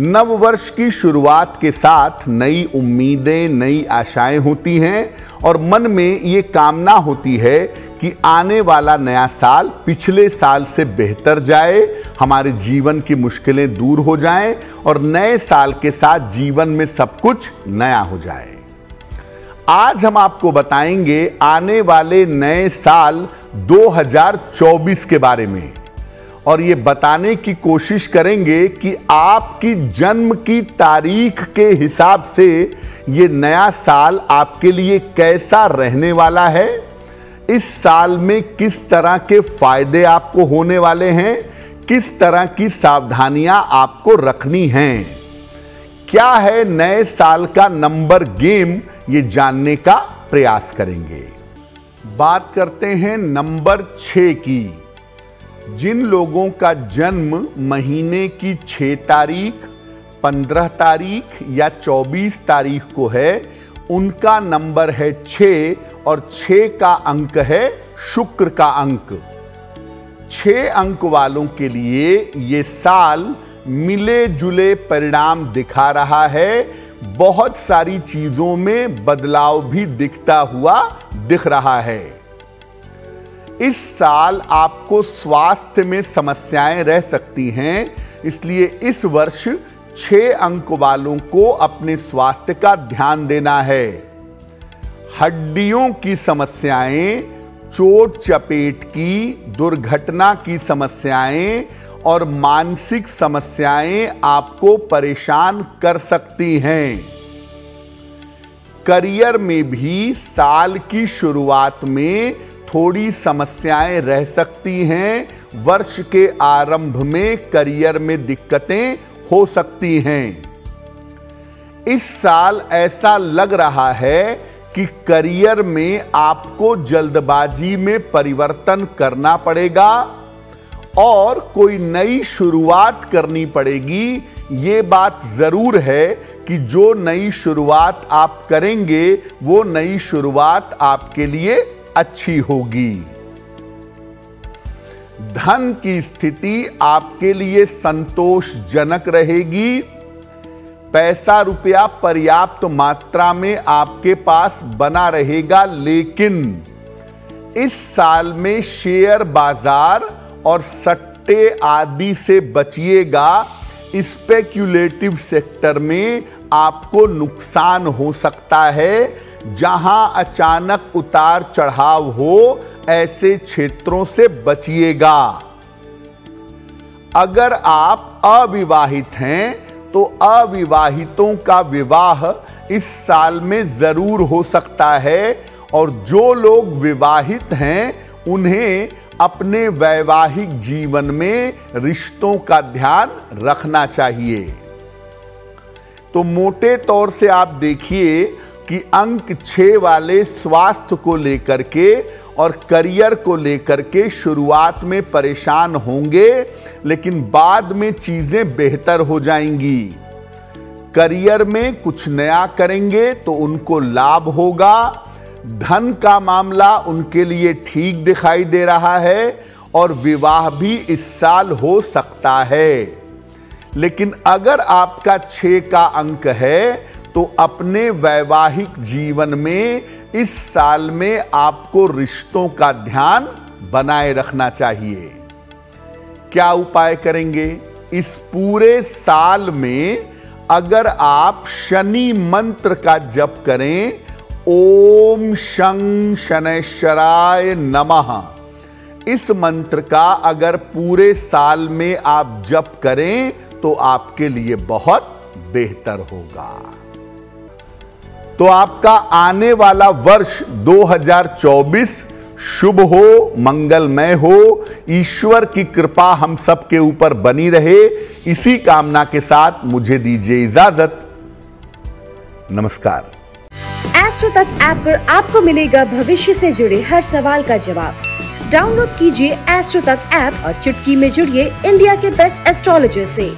नववर्ष की शुरुआत के साथ नई उम्मीदें, नई आशाएं होती हैं और मन में ये कामना होती है कि आने वाला नया साल पिछले साल से बेहतर जाए, हमारे जीवन की मुश्किलें दूर हो जाएं और नए साल के साथ जीवन में सब कुछ नया हो जाए। आज हम आपको बताएंगे आने वाले नए साल 2024 के बारे में और ये बताने की कोशिश करेंगे कि आपकी जन्म की तारीख के हिसाब से ये नया साल आपके लिए कैसा रहने वाला है, इस साल में किस तरह के फायदे आपको होने वाले हैं, किस तरह की सावधानियां आपको रखनी हैं, क्या है नए साल का नंबर गेम, ये जानने का प्रयास करेंगे। बात करते हैं नंबर 6 की। जिन लोगों का जन्म महीने की 6 तारीख, 15 तारीख या 24 तारीख को है, उनका नंबर है 6 और 6 का अंक है शुक्र का अंक। 6 अंक वालों के लिए ये साल मिले जुले परिणाम दिखा रहा है, बहुत सारी चीजों में बदलाव भी दिखता हुआ दिख रहा है। इस साल आपको स्वास्थ्य में समस्याएं रह सकती हैं, इसलिए इस वर्ष 6 अंक वालों को अपने स्वास्थ्य का ध्यान देना है। हड्डियों की समस्याएं, चोट चपेट की, दुर्घटना की समस्याएं और मानसिक समस्याएं आपको परेशान कर सकती हैं। करियर में भी साल की शुरुआत में थोड़ी समस्याएं रह सकती हैं, वर्ष के आरंभ में करियर में दिक्कतें हो सकती हैं। इस साल ऐसा लग रहा है कि करियर में आपको जल्दबाजी में परिवर्तन करना पड़ेगा और कोई नई शुरुआत करनी पड़ेगी। ये बात जरूर है कि जो नई शुरुआत आप करेंगे वो नई शुरुआत आपके लिए अच्छी होगी। धन की स्थिति आपके लिए संतोषजनक रहेगी। पैसा रुपया पर्याप्त मात्रा में आपके पास बना रहेगा, लेकिन इस साल में शेयर बाजार और सट्टे आदि से बचिएगा। स्पेक्युलेटिव सेक्टर में आपको नुकसान हो सकता है। जहां अचानक उतार चढ़ाव हो, ऐसे क्षेत्रों से बचिएगा। अगर आप अविवाहित हैं तो अविवाहितों का विवाह इस साल में जरूर हो सकता है और जो लोग विवाहित हैं उन्हें अपने वैवाहिक जीवन में रिश्तों का ध्यान रखना चाहिए। तो मोटे तौर से आप देखिए कि अंक 6 वाले स्वास्थ्य को लेकर के और करियर को लेकर के शुरुआत में परेशान होंगे, लेकिन बाद में चीजें बेहतर हो जाएंगी। करियर में कुछ नया करेंगे तो उनको लाभ होगा। धन का मामला उनके लिए ठीक दिखाई दे रहा है और विवाह भी इस साल हो सकता है। लेकिन अगर आपका 6 का अंक है तो अपने वैवाहिक जीवन में इस साल में आपको रिश्तों का ध्यान बनाए रखना चाहिए। क्या उपाय करेंगे? इस पूरे साल में अगर आप शनि मंत्र का जप करें, ओम शं शनैश्चराय नमः, इस मंत्र का अगर पूरे साल में आप जप करें तो आपके लिए बहुत बेहतर होगा। तो आपका आने वाला वर्ष 2024 शुभ हो, मंगलमय हो, ईश्वर की कृपा हम सब के ऊपर बनी रहे, इसी कामना के साथ मुझे दीजिए इजाजत। नमस्कार। एस्ट्रोटक ऐप पर आपको मिलेगा भविष्य से जुड़े हर सवाल का जवाब। डाउनलोड कीजिए एस्ट्रोटक ऐप और चुटकी में जुड़िए इंडिया के बेस्ट एस्ट्रोलॉजर से।